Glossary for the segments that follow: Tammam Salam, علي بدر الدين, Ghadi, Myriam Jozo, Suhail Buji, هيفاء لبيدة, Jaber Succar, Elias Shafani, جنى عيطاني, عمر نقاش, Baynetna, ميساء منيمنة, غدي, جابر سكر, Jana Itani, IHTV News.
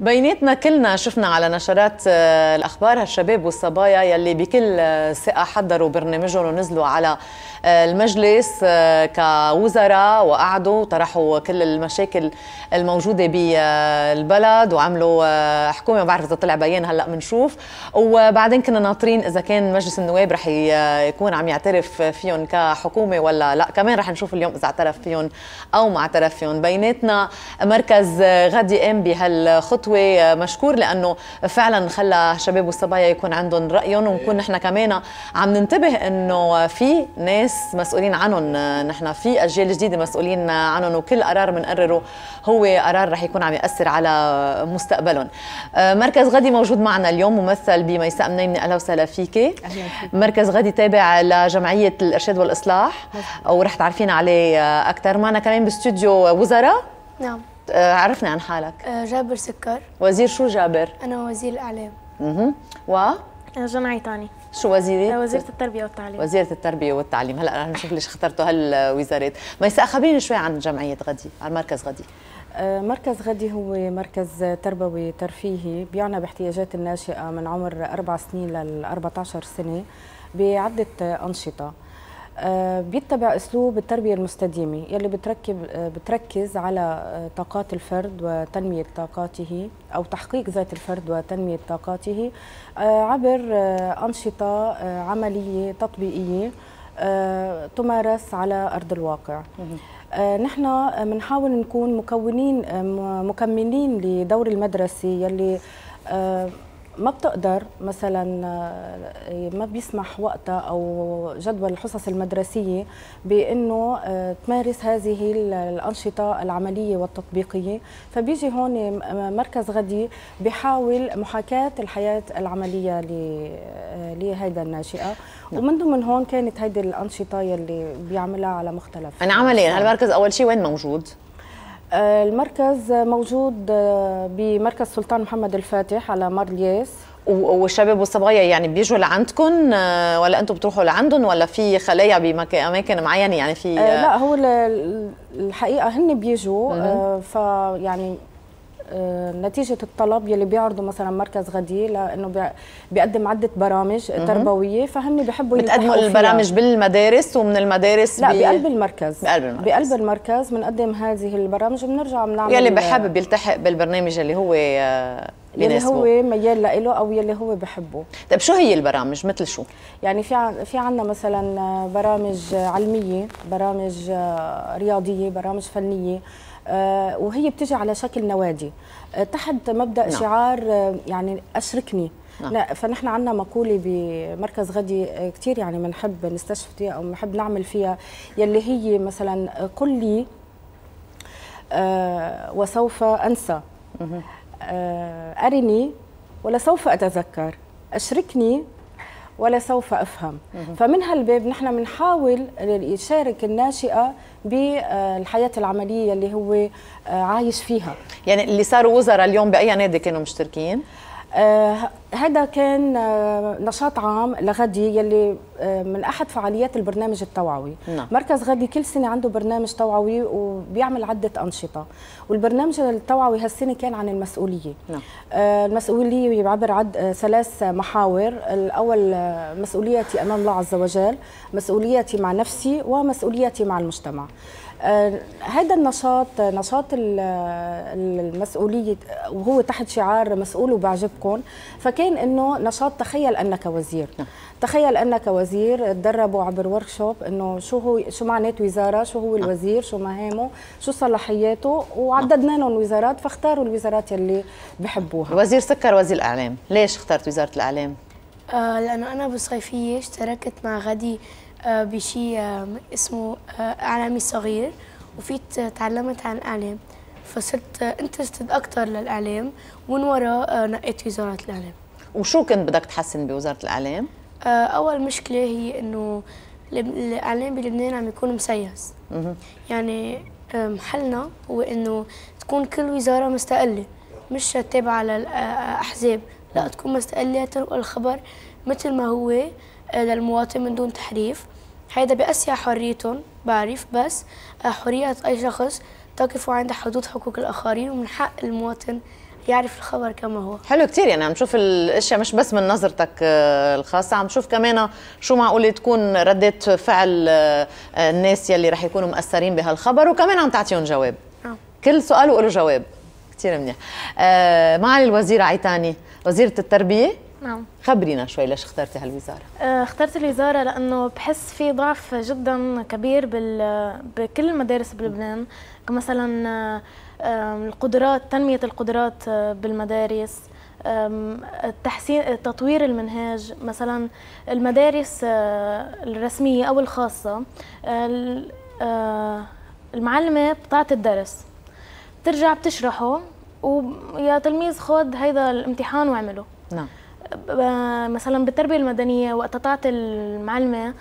بيناتنا كلنا شفنا على نشرات الأخبار هالشباب والصبايا يلي بكل ثقة حضروا برنامجهم ونزلوا على المجلس كوزراء وقعدوا وطرحوا كل المشاكل الموجودة بالبلد وعملوا حكومة. ما بعرف إذا طلع بيان هلأ بنشوف، وبعدين كنا ناطرين إذا كان مجلس النواب رح يكون عم يعترف فيهم كحكومة ولا لا، كمان رح نشوف اليوم إذا اعترف فيهم أو ما اعترف فيهم. بيناتنا مركز غادي قام بهالخطوة مشكور لأنه فعلا خلى شباب والصبايا يكون عندهم رأيهم، ونكون نحن كمان عم ننتبه أنه في ناس مسؤولين عنهم، نحن في أجيال جديدة مسؤولين عنهم، وكل قرار منقرره هو قرار رح يكون عم يأثر على مستقبلهم. مركز غادي موجود معنا اليوم ممثل بميساء منيمنة، أهلا وسهلا فيكي. مركز غادي تابع لجمعية الإرشاد والإصلاح ورح تعرفين عليه أكثر. معنا كمان باستوديو وزراء. نعم، عرفنا عن حالك. جابر سكر. وزير شو جابر؟ أنا وزير الإعلام. و جنى عيطاني. شو وزيرة؟ وزيرة التربية والتعليم. وزيرة التربية والتعليم. هلا رح نشوف ليش اخترتوا هالوزارات. ميساء، خبريني شوي عن جمعية غادي، عن مركز غادي. مركز غادي هو مركز تربوي ترفيهي بيعنى باحتياجات الناشئة من عمر 4 سنين لل 14 سنة بعدة أنشطة. بيتبع اسلوب التربيه المستديمه يلي بتركز على طاقات الفرد وتنميه طاقاته او تحقيق ذات الفرد وتنميه طاقاته عبر انشطه عمليه تطبيقيه تمارس على ارض الواقع. نحن بنحاول نكون مكملين لدور المدرسه يلي ما بتقدر مثلا ما بيسمح وقتها او جدول الحصص المدرسيه بانه تمارس هذه الانشطه العمليه والتطبيقيه، فبيجي هون مركز غادي بحاول محاكاه الحياه العمليه لهيدا الناشئه. ومن ضمن هون كانت هيدي الانشطه يلي بيعملها على مختلف. انا عمليا هالمركز اول شيء وين موجود؟ المركز موجود بمركز سلطان محمد الفاتح على مار الياس. والشباب والصبايا يعني بيجوا لعندكم ولا انتم بتروحوا لعندهم ولا في خلايا باماكن معينه يعني في؟ لا، هو الحقيقه هن بيجوا فيعني نتيجة الطلب يلي بيعرضوا مثلا مركز غادي لانه بيقدم عدة برامج تربوية، فهم بيحبوا بتقدموا البرامج بالمدارس ومن المدارس لا بقلب المركز. بقلب المركز بنقدم هذه البرامج وبنرجع بنعمل يلي بحابب يلتحق بالبرنامج اللي هو ميال له او يلي هو بحبه. طيب شو هي البرامج مثل شو؟ يعني في عندنا مثلا برامج علمية، برامج رياضية، برامج فنية، وهي بتجي على شكل نوادي تحت مبدأ شعار يعني أشركني. لا، فنحن عندنا مقولة بمركز غادي كتير يعني بنحب نستشف فيها أو بنحب نعمل فيها، يلي هي مثلا قل لي وسوف أنسى، أرني ولسوف أتذكر، أشركني ولا سوف أفهم. فمن هالباب نحن بنحاول نشارك الناشئة بالحياة العملية اللي هو عايش فيها. يعني اللي صاروا وزراء اليوم بأي نادي كانوا مشتركين؟ هذا كان نشاط عام لغادي يلي من أحد فعاليات البرنامج التوعوي. مركز غادي كل سنة عنده برنامج توعوي وبيعمل عدة أنشطة، والبرنامج التوعوي هالسنة كان عن المسؤولية. المسؤولية بيعبر عن 3 محاور، الأول مسؤوليتي أمام الله عز وجل، مسؤوليتي مع نفسي، ومسؤوليتي مع المجتمع. هذا النشاط، نشاط المسؤولية، وهو تحت شعار مسؤول وبعجبكم، فكان انه نشاط تخيل انك وزير. تخيل انك وزير، تدربوا عبر ورك شوب انه شو معناته وزارة، شو هو الوزير، شو مهامه، شو صلاحياته، وعددنا لهم وزارات فاختاروا الوزارات اللي بحبوها. وزير سكر وزير الاعلام، ليش اخترت وزارة الاعلام؟ لانه انا بالصيفية اشتركت مع غادي بشيء اسمه اعلامي صغير، وفيت تعلمت عن الاعلام، فصرت انترستد اكثر للاعلام، ومن ورا نقيت وزاره الاعلام. وشو كنت بدك تحسن بوزاره الاعلام؟ اول مشكله هي انه الاعلام بلبنان عم يكون مسيس. يعني حلنا هو انه تكون كل وزاره مستقله، مش تابعه للاحزاب، لا تكون مستقله تلقى الخبر مثل ما هو للمواطن من دون تحريف. هيدا بيأسي على حريتهم، بعرف، بس حرية أي شخص تقف عند حدود حقوق الآخرين، ومن حق المواطن يعرف الخبر كما هو. حلو كتير، يعني عم نشوف الاشياء مش بس من نظرتك الخاصه، عم نشوف كمان شو معقول تكون ردة فعل الناس يلي رح يكونوا مأثرين بهالخبر، وكمان عم تعطيهم جواب. كل سؤال وله جواب. كتير منيح. معالي الوزيره عيتاني وزيره التربيه، نعم، خبرينا شوي ليش اخترتي هالوزاره؟ اخترت الوزاره لانه بحس في ضعف جدا كبير بكل المدارس بلبنان، مثلا القدرات، تنمية القدرات بالمدارس، تحسين تطوير المنهاج. مثلا المدارس الرسمية أو الخاصة المعلمة بتعطي الدرس، بترجع بتشرحه ويا تلميذ خد هيدا الامتحان واعمله. نعم. مثلا بالتربية المدنية وقت تعطي المعلمة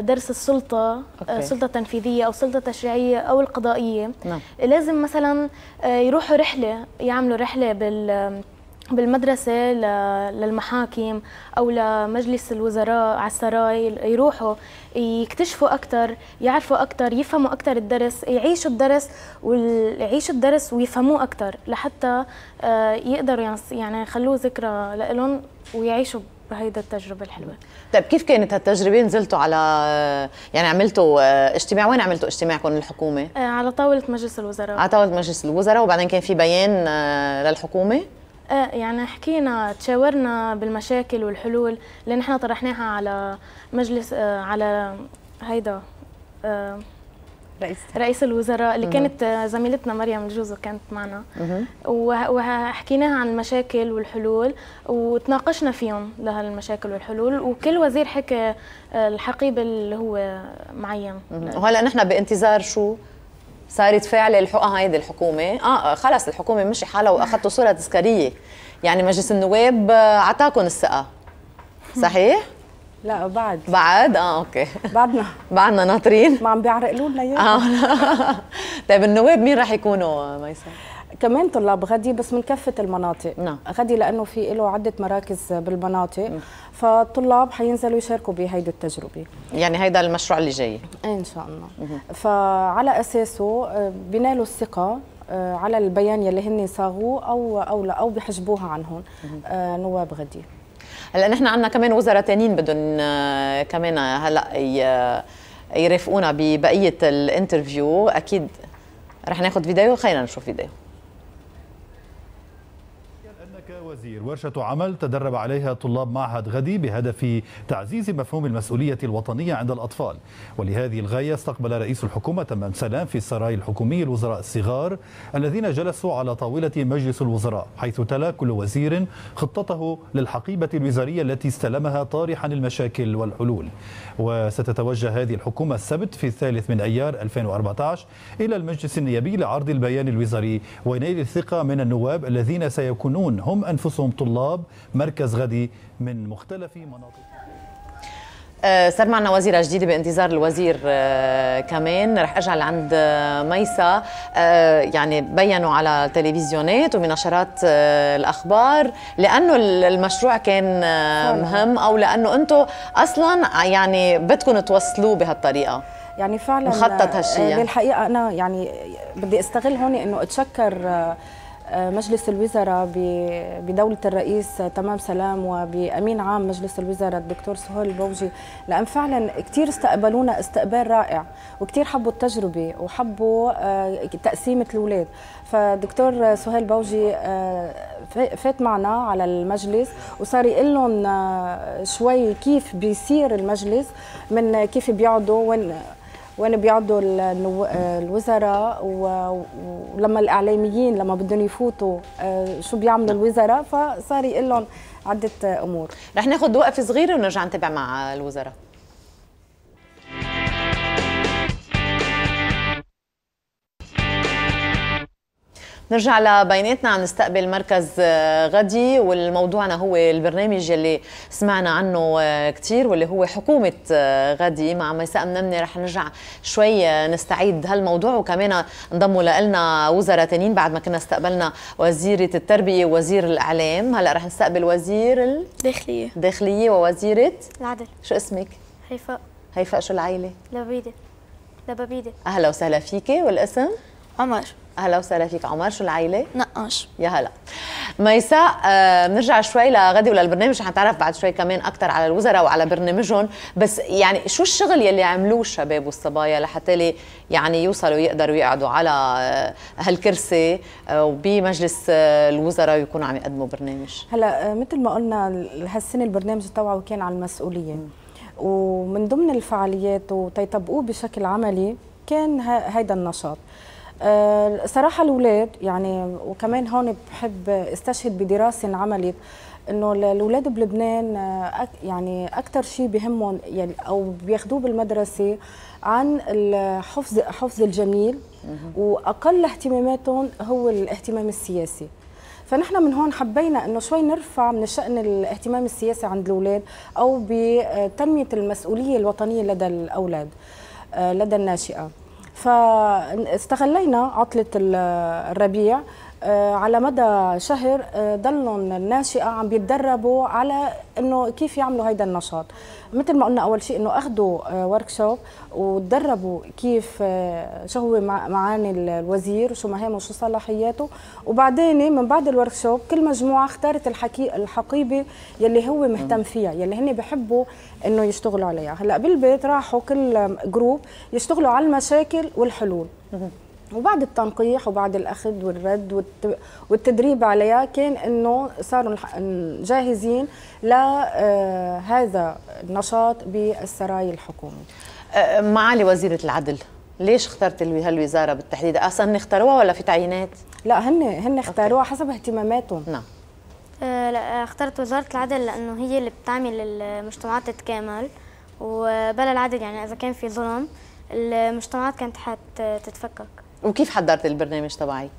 درس السلطة، السلطة التنفيذية أو السلطة التشريعية أو القضائية، نعم، لازم مثلا يروحوا رحلة، يعملوا رحلة بالمدرسة للمحاكم أو لمجلس الوزراء على السراي، يروحوا يكتشفوا أكثر، يعرفوا أكثر، يفهموا أكثر الدرس، يعيشوا الدرس ويفهموه أكثر لحتى يقدروا يعني يخلوه ذكرى لهم ويعيشوا بهيدا التجربة الحلوة. طيب كيف كانت هالتجربة؟ نزلتوا على يعني عملتوا اجتماع، وين عملتوا اجتماعكم للحكومة؟ على طاولة مجلس الوزراء. على طاولة مجلس الوزراء، وبعدين كان في بيان للحكومة؟ يعني حكينا، تشاورنا بالمشاكل والحلول اللي نحن طرحناها على مجلس على هيدا رئيس الوزراء اللي كانت زميلتنا مريم جوزو كانت معنا، وحكيناها عن المشاكل والحلول وتناقشنا فيهم لهالمشاكل والحلول، وكل وزير حكى الحقيبة اللي هو معين. وهلا نحن بانتظار شو؟ صارت فعلا الحقها هيدي الحكومه، خلص الحكومه مشي حالها واخذتوا صوره تذكاريه، يعني مجلس النواب عطاكم الثقه صحيح؟ لا بعد اوكي، بعدنا ناطرين، ما عم بيعرقلوا لنا اياها. طيب النواب مين راح يكونوا ميساء؟ كمان طلاب غدي بس من كافه المناطق. نعم. غدي لانه في له عده مراكز بالمناطق، فالطلاب حينزلوا يشاركوا بهيدي التجربه، يعني هيدا المشروع اللي جاي ان شاء الله. فعلى اساسه بينالوا الثقه على البيان يلي هن صاغوه او لا، او بحجبوها عنهم نواب غدي. هلا نحن عندنا كمان وزراء ثانيين بدهم كمان هلا يرافقونا ببقيه الانترفيو، اكيد رح ناخذ فيديو، خلينا نشوف فيديو. وزير ورشة عمل تدرب عليها طلاب معهد غدي بهدف تعزيز مفهوم المسؤولية الوطنية عند الأطفال، ولهذه الغاية استقبل رئيس الحكومة تمام سلام في السراي الحكومي الوزراء الصغار الذين جلسوا على طاولة مجلس الوزراء، حيث تلا كل وزير خطته للحقيبة الوزارية التي استلمها طارحا المشاكل والحلول. وستتوجه هذه الحكومة السبت في 3 أيار 2014 إلى المجلس النيابي لعرض البيان الوزاري ونيل الثقة من النواب الذين سيكونون هم أنفسهم طلاب مركز غدي من مختلف مناطق. صار معنا وزيرة جديدة بانتظار الوزير كمان. رح أجعل عند ميساء. يعني بيّنوا على التلفزيونات ومنشرات الأخبار لأنه المشروع كان مهم، أو لأنه أنتم أصلاً يعني بدكم توصلوا بهالطريقة، يعني فعلاً مخطط هالشيء. للحقيقة أنا يعني بدي أستغل هون أنه أتشكر مجلس الوزراء بدولة الرئيس تمام سلام وبأمين عام مجلس الوزراء الدكتور سهيل بوجي، لأن فعلا كتير استقبلونا استقبال رائع، وكتير حبوا التجربة وحبوا تقسيمة الأولاد. فدكتور سهيل بوجي فات معنا على المجلس وصار يقول لهم شوي كيف بيصير المجلس، من كيف بيقعدوا وين بيقعدوا الوزراء، ولما الاعلاميين لما بدهم يفوتوا شو بيعملوا الوزراء، فصار يقول لهم عده امور. رح ناخذ وقفه صغيره ونرجع نتابع مع الوزراء. نرجع لبيناتنا، عم نستقبل مركز غدي، والموضوعنا هو البرنامج اللي سمعنا عنه كثير واللي هو حكومة غدي. مع ميساء منمنة رح نرجع شوي نستعيد هالموضوع، وكمان انضموا لنا وزراء ثانيين. بعد ما كنا استقبلنا وزيرة التربية ووزير الإعلام، هلا رح نستقبل وزير الداخلية ووزيرة العدل. شو اسمك؟ هيفاء. هيفاء شو العائلة؟ لبيدة. أهلا وسهلا فيكي، والاسم؟ عمر. اهلا وسهلا فيك عمر، شو العائله؟ نقاش. يا هلا ميساء. بنرجع شوي لغدي وللبرنامج، رح نتعرف بعد شوي كمان اكثر على الوزراء وعلى برنامجهم، بس يعني شو الشغل يلي عملوه الشباب والصبايا لحتى يعني يوصلوا يقدروا يقعدوا على هالكرسي وبمجلس الوزراء ويكونوا عم يقدموا برنامج؟ هلا مثل ما قلنا هالسنه البرنامج تبعه كان على المسؤوليه، ومن ضمن الفعاليات وتيطبقوه بشكل عملي كان هيدا النشاط. صراحه الاولاد يعني، وكمان هون بحب استشهد بدراسه انعملت انه الاولاد بلبنان يعني اكثر شيء بهمهم يعني او بياخذوه بالمدرسه عن حفظ الجميل، واقل اهتماماتهم هو الاهتمام السياسي. فنحن من هون حبينا انه شوي نرفع من شأن الاهتمام السياسي عند الاولاد او بتنميه المسؤوليه الوطنيه لدى الاولاد لدى الناشئه. فاستغلينا عطلة الربيع، على مدى شهر ضلن الناشئة عم بيتدربوا على انه كيف يعملوا هيدا النشاط. مثل ما قلنا اول شيء انه اخذوا ورك شوب وتدربوا كيف شو هو معاني الوزير وشو مهامه وشو صلاحياته، وبعدين من بعد الورك شوب كل مجموعه اختارت الحقيبه يلي هو مهتم فيها، يلي هن بحبوا انه يشتغلوا عليها. هلا بالبيت راحوا كل جروب يشتغلوا على المشاكل والحلول، وبعد التنقيح وبعد الاخذ والرد والتدريب عليها كان انه صاروا جاهزين لهذا النشاط بالسراي الحكومي. معالي وزيرة العدل، ليش اخترت هالوزاره بالتحديد؟ اصلا اختاروها ولا في تعيينات؟ لا هن اختاروها حسب اهتماماتهم. نعم. لا اخترت وزاره العدل لانه هي اللي بتعمل المجتمعات تتكامل، وبلا العدل يعني اذا كان في ظلم المجتمعات كانت حتتفكك. وكيف حضرت البرنامج تبعك؟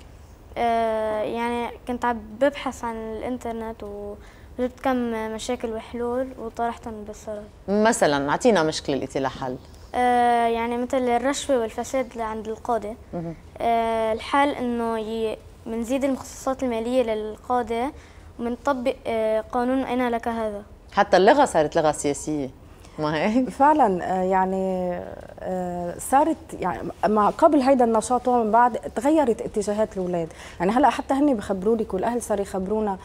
يعني كنت عم ببحث عن الانترنت وجبت كم مشاكل وحلول وطرحتهم بالسراي. مثلا اعطينا مشكله لقيتي لها حل. يعني مثل الرشوه والفساد عند القاضي. الحل انه منزيد المخصصات الماليه للقاضي ومنطبق قانون انا لك هذا. حتى اللغه صارت لغه سياسيه. ما هيك؟ فعلا يعني صارت يعني ما قبل هيدا النشاط ومن بعد تغيرت اتجاهات الاولاد، يعني هلا حتى هن بخبروا لك والاهل صاروا يخبرونا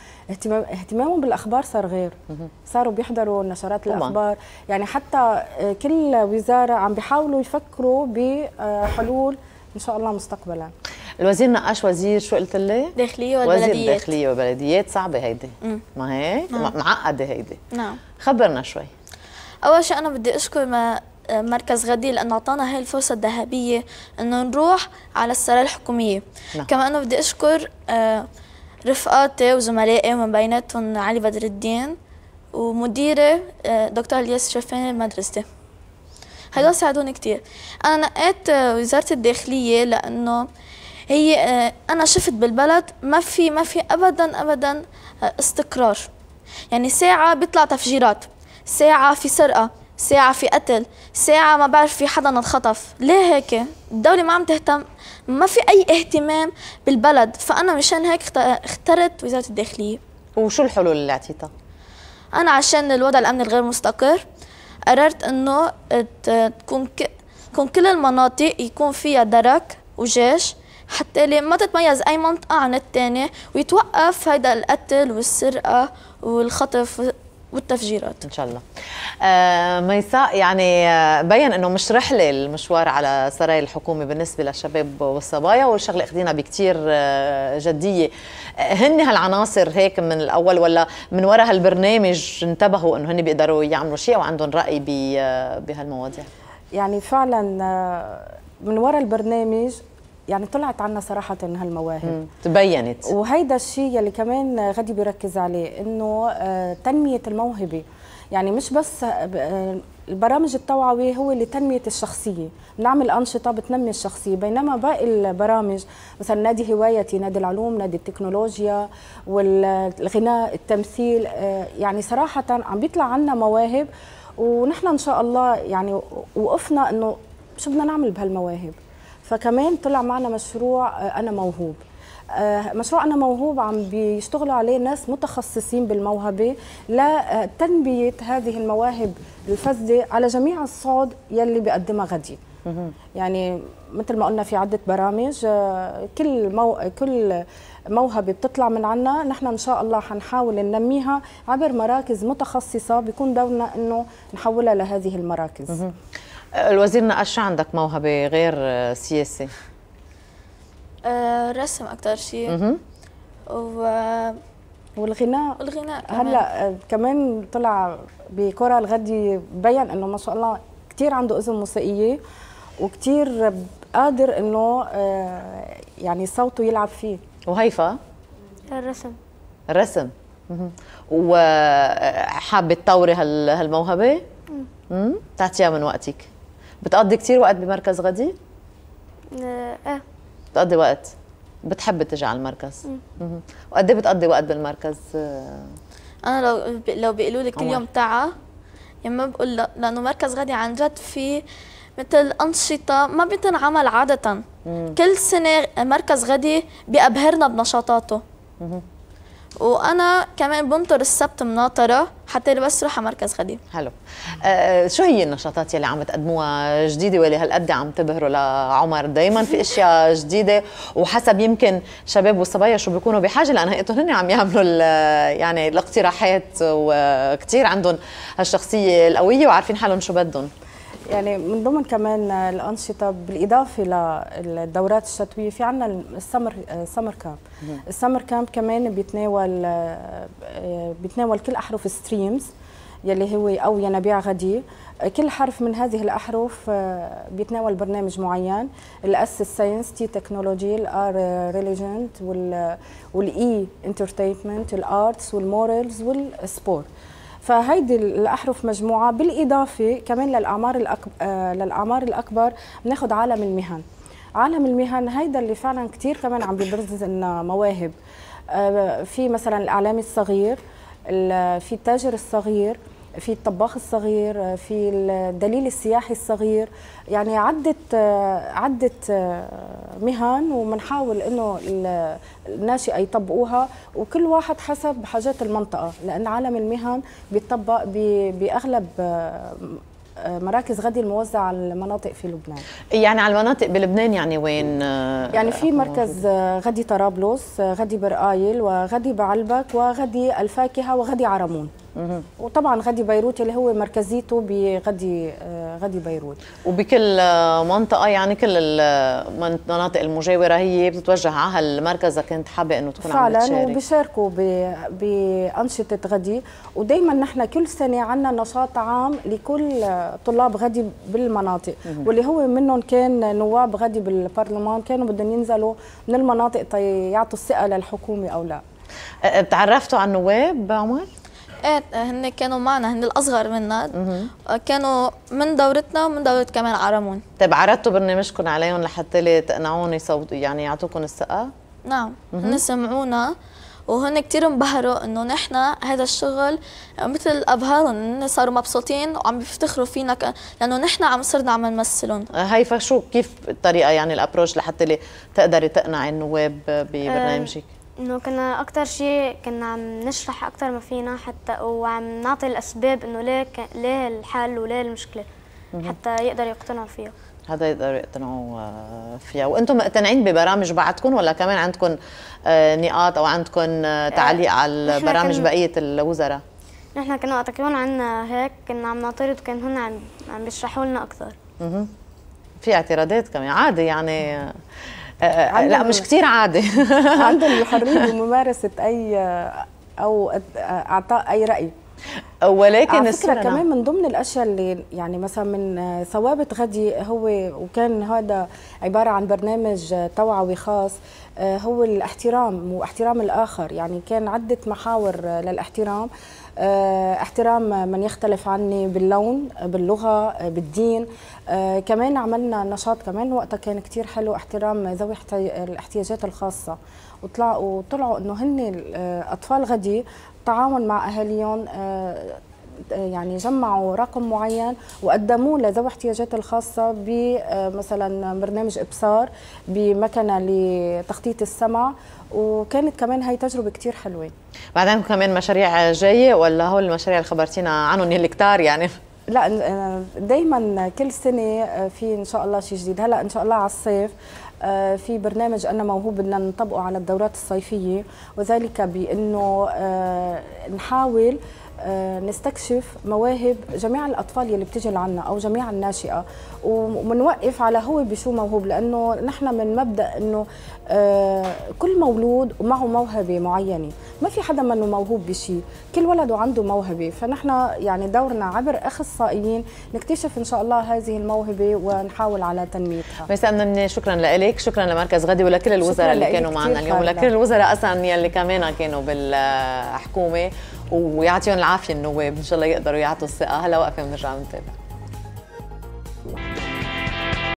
اهتمامهم بالاخبار صار غير، صاروا بيحضروا نشرات الاخبار، يعني حتى كل وزاره عم بيحاولوا يفكروا بحلول ان شاء الله مستقبلا. الوزير نقاش وزير شو قلت لي؟ داخلية والبلديات. وزير داخلية وبلديات، صعبة هيدي. ما هيك؟ معقدة هيدي. نعم. خبرنا شوي. أول شيء أنا بدي أشكر مركز غدير لأنه أعطانا هاي الفرصة الذهبية إنه نروح على السرايا الحكومية. كمان أنا بدي أشكر رفقاتي وزملائي ومن بيناتهم علي بدر الدين ومديري دكتور إلياس شفاني بمدرستي. هدول ساعدوني كثير. أنا نقيت وزارة الداخلية لأنه هي أنا شفت بالبلد ما في أبدا أبدا استقرار. يعني ساعة بيطلع تفجيرات، ساعة في سرقة، ساعة في قتل، ساعة ما بعرف في حدا انخطف. ليه هيك؟ الدولة ما عم تهتم، ما في أي اهتمام بالبلد، فأنا مشان هيك اخترت وزارة الداخلية. وشو الحلول اللي أعطيتها؟ أنا عشان الوضع الأمني الغير مستقر قررت إنه تكون كل المناطق يكون فيها درك وجيش حتى ما تتميز أي منطقة عن الثانية، ويتوقف هيدا القتل والسرقة والخطف والتفجيرات ان شاء الله. ميساء، يعني بين انه مش رحله المشوار على سراي الحكومه بالنسبه للشباب والصبايا، والشغله اخذينا بكثير جديه. هن هالعناصر هيك من الاول ولا من وراء هالبرنامج انتبهوا انه هن بيقدروا يعملوا شيء او عندهم راي بهالمواضيع؟ يعني فعلا من وراء البرنامج يعني طلعت عنا صراحة هالمواهب تبينت، وهيدا الشيء يلي كمان غادي بيركز عليه انه تنمية الموهبة. يعني مش بس البرامج التوعوي هو لتنمية الشخصية، بنعمل أنشطة بتنمي الشخصية، بينما باقي البرامج مثلا نادي هوايتي، نادي العلوم، نادي التكنولوجيا والغناء، التمثيل، يعني صراحة عم بيطلع عنا مواهب، ونحن إن شاء الله يعني وقفنا انه شو بدنا نعمل بهالمواهب. فكمان طلع معنا مشروع أنا موهوب. مشروع أنا موهوب عم بيشتغلوا عليه ناس متخصصين بالموهبة لتنمية هذه المواهب الفذة على جميع الصعد يلي بيقدمها غدير. يعني مثل ما قلنا في عدة برامج، كل موهبة بتطلع من عنا نحن إن شاء الله حنحاول ننميها عبر مراكز متخصصة، بيكون دورنا إنه نحولها لهذه المراكز. الوزير نقاش، شو عندك موهبة غير سياسة؟ رسم أكتر شيء والغناء كمان. هلا كمان طلع بكرة الغدي بين إنه ما شاء الله كتير عنده أذن موسيقية وكتير قادر إنه يعني صوته يلعب فيه. وهيفا الرسم وحابة تطوري هالموهبة؟ بتعطيها من وقتك؟ بتقضي كتير وقت بمركز غدي؟ إيه بتقضي وقت؟ بتحبي تجي على المركز؟ وقد ايه بتقضي وقت بالمركز؟ أنا لو بيقولوا لي كل يوم تعا يعني ما بقول لا، لأنه مركز غدي عن جد في مثل أنشطة ما بتنعمل عادة. كل سنة مركز غدي بيأبهرنا بنشاطاته. وأنا كمان بنطر السبت مناطرة حتى بس روح على مركز غدي. حلو. شو هي النشاطات يلي عم تقدموها جديدة واللي هالقد عم تبهروا لعمر؟ دايما في اشياء جديدة وحسب يمكن شباب والصبايا شو بيكونوا بحاجة، لأن هيقتهم هن عم يعملوا يعني الاقتراحات وكثير عندهم هالشخصية القوية وعارفين حالهم شو بدهم. يعني من ضمن كمان الانشطه بالاضافه للدورات الشتويه في عندنا السمر كامب. السمر كامب كمان بيتناول كل احرف ستريمز يلي هو او ينابيع غدي، كل حرف من هذه الاحرف بيتناول برنامج معين. الاس الساينس، تي تكنولوجي، الار ريليجنت، والاي انترتينمنت، الارتس والمورالز والسبور. فهيدي الاحرف مجموعه، بالاضافه كمان للاعمار الاكبر بناخذ عالم المهن. عالم المهن هيدا اللي فعلا كثير كمان عم بيبرز لنا مواهب، في مثلا الاعلامي الصغير، في التاجر الصغير، في الطباخ الصغير، في الدليل السياحي الصغير، يعني عدة مهن وبنحاول انه الناشئه يطبقوها، وكل واحد حسب حاجات المنطقه، لان عالم المهن بيطبق باغلب مراكز غدي الموزعه على المناطق في لبنان. يعني على المناطق بلبنان، يعني وين؟ يعني في مركز غدي طرابلس، غدي برقايل، وغدي بعلبك، وغدي الفاكهه، وغدي عرمون. وطبعا غدي بيروت اللي هو مركزيته بغدي بيروت. وبكل منطقه، يعني كل المناطق المجاوره هي بتتوجه على هالمركز اذا كنت حابه انه تكون عم تشارك. فعلا وبيشاركوا بانشطه غدي، ودائما نحن كل سنه عندنا نشاط عام لكل طلاب غدي بالمناطق، واللي هو منهم كان نواب غدي بالبرلمان كانوا بدهم ينزلوا من المناطق يعطوا الثقه للحكومه او لا. تعرفتوا على النواب عمر؟ ايه هن كانوا معنا، هن الاصغر منا، كانوا من دورتنا ومن دورة كمان عرمون. طيب عرضتوا برنامجكم عليهم لحتى تقنعون يصوتوا يعني يعطوكم الثقة؟ نعم، هن سمعونا وهن كثير انبهروا انه نحن هذا الشغل مثل ابهارهم، هن صاروا مبسوطين وعم بيفتخروا فينا لانه نحن عم صرنا عم نمثلهم. هيفا شو كيف الطريقة يعني الابروش لحتى تقدري تقنعي النواب ببرنامجك؟ إنه كنا أكتر شيء كنا عم نشرح أكتر ما فينا حتى، وعم نعطي الأسباب إنه ليه الحل وليه المشكلة حتى يقدر يقتنعوا فيها. هذا يقدروا يقتنعوا فيها. وأنتم مقتنعين ببرامج بعدكم ولا كمان عندكم نقاط أو عندكم تعليق على برامج بقية الوزراء؟ نحن كنا وقت كمان عنا هيك كنا عم نعترض، وكان هن عم بيشرحوا لنا أكتر. في اعتراضات كمان عادي يعني؟ لا مش كتير عادي. عندهم الحرية بممارسة أي أو إعطاء أي رأي. ولكن على فكرة كمان من ضمن الأشياء اللي يعني مثلا من ثوابت غدي هو، وكان هذا عبارة عن برنامج توعوي خاص، هو الاحترام واحترام الآخر. يعني كان عدة محاور للاحترام، احترام من يختلف عني باللون، باللغة، بالدين. كمان عملنا نشاط كمان وقتها كان كتير حلو، احترام ذوي الاحتياجات الخاصة، وطلعوا انه هن اطفال غدي تعاون مع اهاليهم، يعني جمعوا رقم معين وقدموه لذوي الاحتياجات الخاصه بمثلا برنامج ابصار، بمكنه لتخطيط السمع، وكانت كمان هي تجربه كثير حلوه. بعد عندكم كمان مشاريع جايه ولا هول المشاريع اللي خبرتينا عنهم اللي كتار يعني؟ لا دايما كل سنه في ان شاء الله شيء جديد. هلا ان شاء الله على الصيف في برنامج أنا موهوب بدنا نطبقه على الدورات الصيفيه، وذلك بانه نحاول نستكشف مواهب جميع الأطفال يلي بتجي لعنا أو جميع الناشئة، ومنوقف على هو بشو موهوب، لأنه نحن من مبدأ أنه كل مولود ومعه موهبة معينة، ما في حدا منه موهوب بشيء، كل ولد وعنده موهبة. فنحن يعني دورنا عبر أخصائيين نكتشف إن شاء الله هذه الموهبة ونحاول على تنميتها. ميساء ممنوع، شكرا لك، شكرا لمركز غدي ولكل الوزراء اللي كانوا معنا اليوم، ولكل الوزراء أصلا يلي كمان كانوا بالحكومة، ويعطيهم العافية النواب، إن شاء الله يقدروا يعطوا الثقة. هلا وقفة بنرجع نتابع.